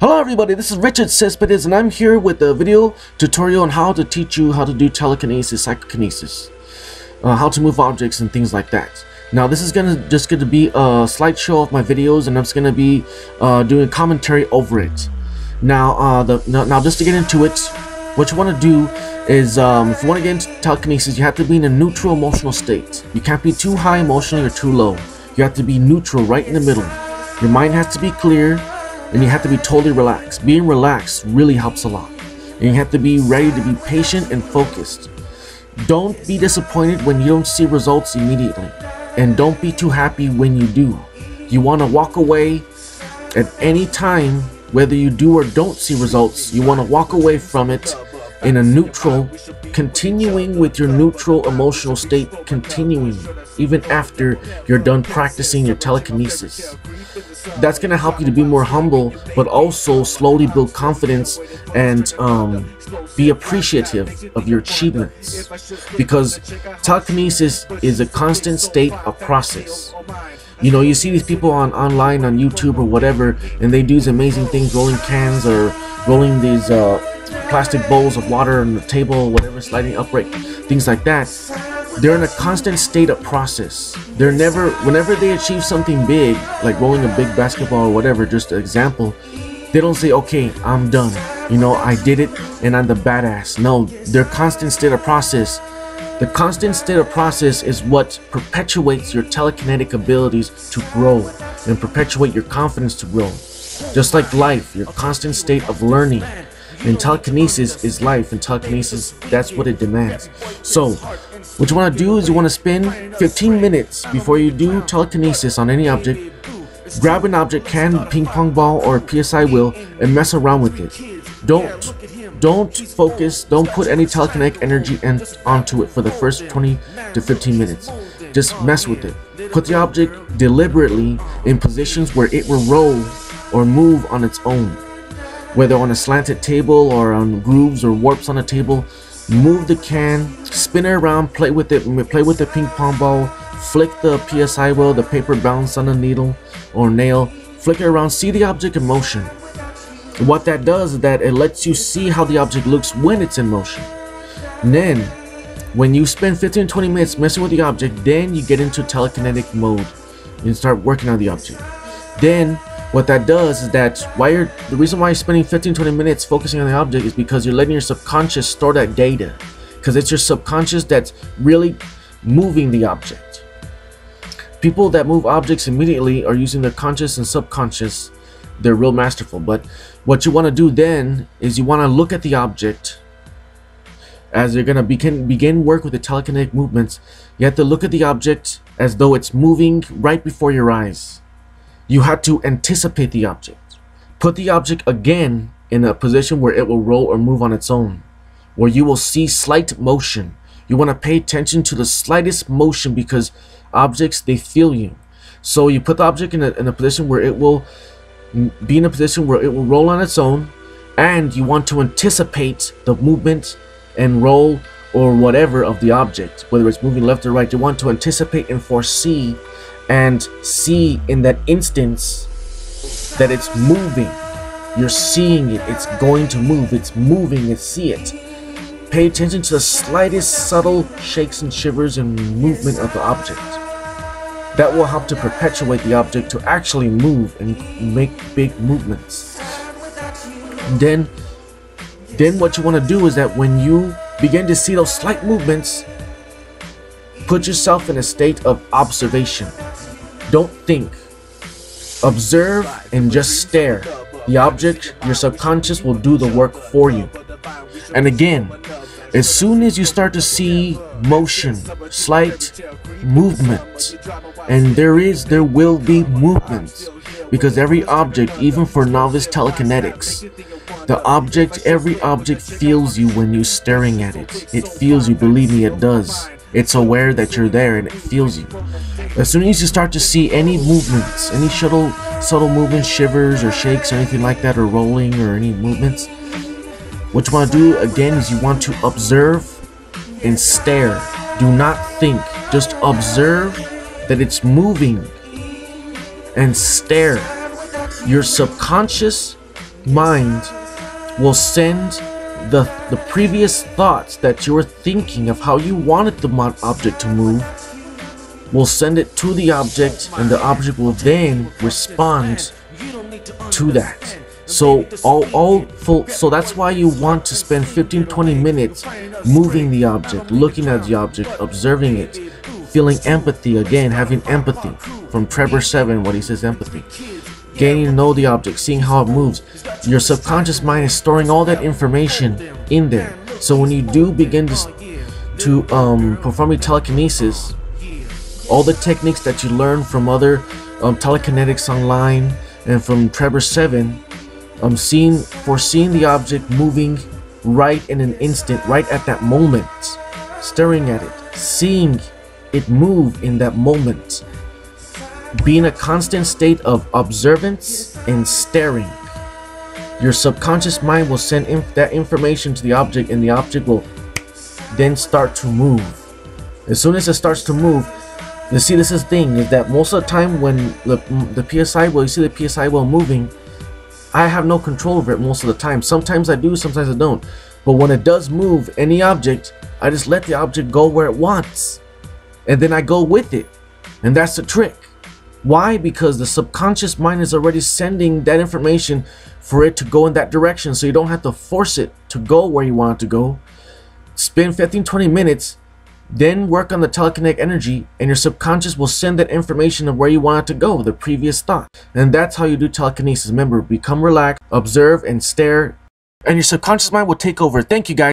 Hello everybody, this is RichardSysBiddies and I'm here with a video tutorial on how to teach you how to do telekinesis, psychokinesis, how to move objects and things like that. Now this is just gonna be a slideshow of my videos, and I'm just gonna be doing commentary over it. Now, just to get into it, what you want to do is, if you want to get into telekinesis, you have to be in a neutral emotional state. You can't be too high emotionally or too low. You have to be neutral, right in the middle. Your mind has to be clear. And you have to be totally relaxed. Being relaxed really helps a lot. And you have to be ready to be patient and focused. Don't be disappointed when you don't see results immediately. And don't be too happy when you do. You want to walk away at any time, whether you do or don't see results. You want to walk away from it in a neutral, continuing with your neutral emotional state, continuing even after you're done practicing your telekinesis. That's going to help you to be more humble, but also slowly build confidence and be appreciative of your achievements, because telekinesis is a constant state of process. You know, you see these people online on YouTube or whatever, and they do these amazing things, rolling cans or rolling these plastic bowls of water on the table, whatever, sliding upright, things like that. They're in a constant state of process. They're never, whenever they achieve something big, like rolling a big basketball or whatever, just an example, they don't say, okay, I'm done. You know, I did it and I'm the badass. No, their constant state of process. The constant state of process is what perpetuates your telekinetic abilities to grow and perpetuate your confidence to grow. Just like life, your constant state of learning. And telekinesis is life, and telekinesis, that's what it demands. So what you want to do is you want to spend 15 minutes before you do telekinesis on any object. Grab an object, can, ping pong ball or a PSI wheel, and mess around with it. Don't focus, don't put any telekinetic energy onto it for the first 20 to 15 minutes. Just mess with it. Put the object deliberately in positions where it will roll or move on its own. Whether on a slanted table or on grooves or warps on a table, move the can, spin it around, play with the ping pong ball, flick the PSI wheel, the paper bounce on a needle or nail, flick it around, see the object in motion. What that does is that it lets you see how the object looks when it's in motion. And then, when you spend 15 to 20 minutes messing with the object, then you get into telekinetic mode and start working on the object. Then, what that does is that the reason why you're spending 15-20 minutes focusing on the object is because you're letting your subconscious store that data, because it's your subconscious that's really moving the object. People that move objects immediately are using their conscious and subconscious. They're real masterful. But what you want to do then is you want to look at the object as you're going to begin work with the telekinetic movements. You have to look at the object as though it's moving right before your eyes. You have to anticipate the object. Put the object again in a position where it will roll or move on its own, where you will see slight motion. You want to pay attention to the slightest motion, because objects, they feel you. So you put the object in a position where it will be in a position where it will roll on its own, and you want to anticipate the movement and roll or whatever of the object, whether it's moving left or right. You want to anticipate and foresee and see in that instance that it's moving. You're seeing it, it's going to move, it's moving, it's see it. Pay attention to the slightest subtle shakes and shivers and movement of the object. That will help to perpetuate the object to actually move and make big movements. Then what you want to do is that when you begin to see those slight movements, put yourself in a state of observation. Don't think. Observe and just stare. The object, your subconscious will do the work for you. And again, as soon as you start to see motion, slight movement, and there will be movements, because every object, even for novice telekinetics, every object feels you when you're staring at it. It feels you, believe me, it does. It's aware that you're there and it feels you. As soon as you start to see any movements, any subtle movements, shivers or shakes or anything like that, or rolling or any movements, what you want to do again is you want to observe and stare. Do not think. Just observe that it's moving and stare. Your subconscious mind will send the previous thoughts that you were thinking of how you wanted the object to move, will send it to the object, and the object will then respond to that. So that's why you want to spend 15-20 minutes moving the object, looking at the object, observing it, feeling empathy, again having empathy from Trevor 7, what he says, empathy, gaining to know the object, seeing how it moves. Your subconscious mind is storing all that information in there, so when you do begin to perform your telekinesis, all the techniques that you learn from other telekinetics online and from Trevor 7, foreseeing the object moving right in an instant, right at that moment, staring at it, seeing it move in that moment, be in a constant state of observance and staring. Your subconscious mind will send that information to the object, and the object will then start to move. As soon as it starts to move, you see, this is the thing, is that most of the time when the PSI wheel, you see the PSI wheel moving, I have no control over it most of the time. Sometimes I do, sometimes I don't. But when it does move any object, I just let the object go where it wants, and then I go with it. And that's the trick. Why? Because the subconscious mind is already sending that information for it to go in that direction, so you don't have to force it to go where you want it to go. Spend 15-20 minutes, then work on the telekinetic energy, and your subconscious will send that information of where you want it to go, the previous thought. And that's how you do telekinesis. Remember, become relaxed, observe, and stare, and your subconscious mind will take over. Thank you, guys.